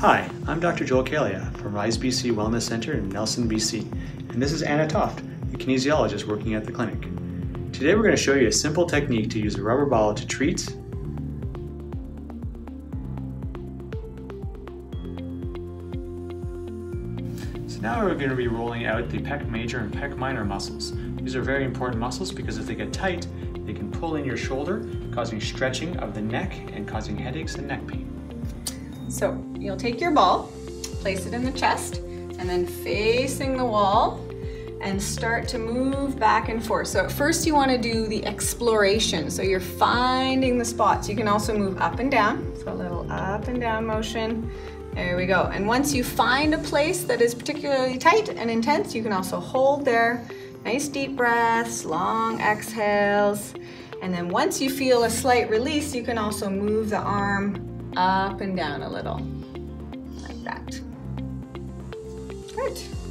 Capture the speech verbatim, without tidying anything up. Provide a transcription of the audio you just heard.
Hi, I'm Doctor Joel Kailia from Rise B C Wellness Centre in Nelson, B C, and this is Anna Toft, the kinesiologist working at the clinic. Today we're going to show you a simple technique to use a rubber ball to treat . Now we're going to be rolling out the pec major and pec minor muscles. These are very important muscles because if they get tight, they can pull in your shoulder, causing stretching of the neck and causing headaches and neck pain. So you'll take your ball, place it in the chest, and then facing the wall, and start to move back and forth. So at first you want to do the exploration, so you're finding the spots. You can also move up and down, so a little up and down motion. There we go. And once you find a place that is particularly tight and intense, you can also hold there. Nice deep breaths, long exhales. And then once you feel a slight release, you can also move the arm up and down a little, like that. Good.